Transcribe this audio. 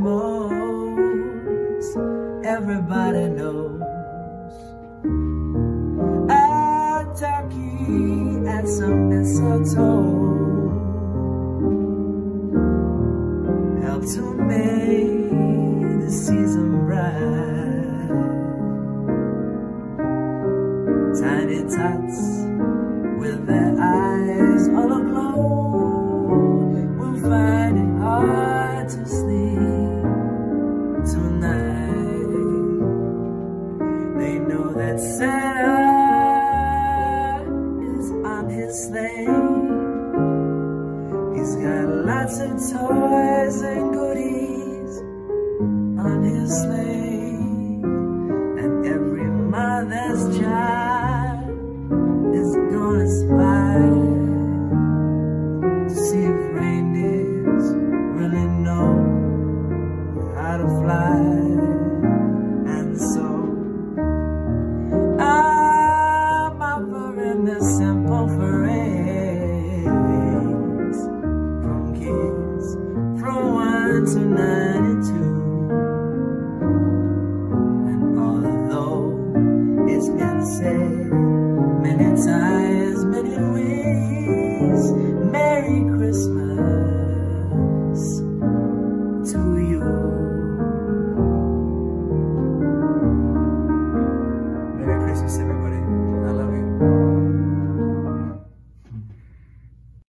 most, everybody knows. A turkey and some mistletoe help to make the season bright. Tiny tots with their eyes all aglow will find it hard to sleep tonight. They know that Santa is on his sleigh. He's got lots of toys and goodies on his sleigh, and every mother's child is gonna spy to see if reindeers really know how to fly. And so I'm offering this simple phrase, from kids from 1 to 92. And although it's been said many times, many ways, Merry Christmas to you. Merry Christmas, everybody.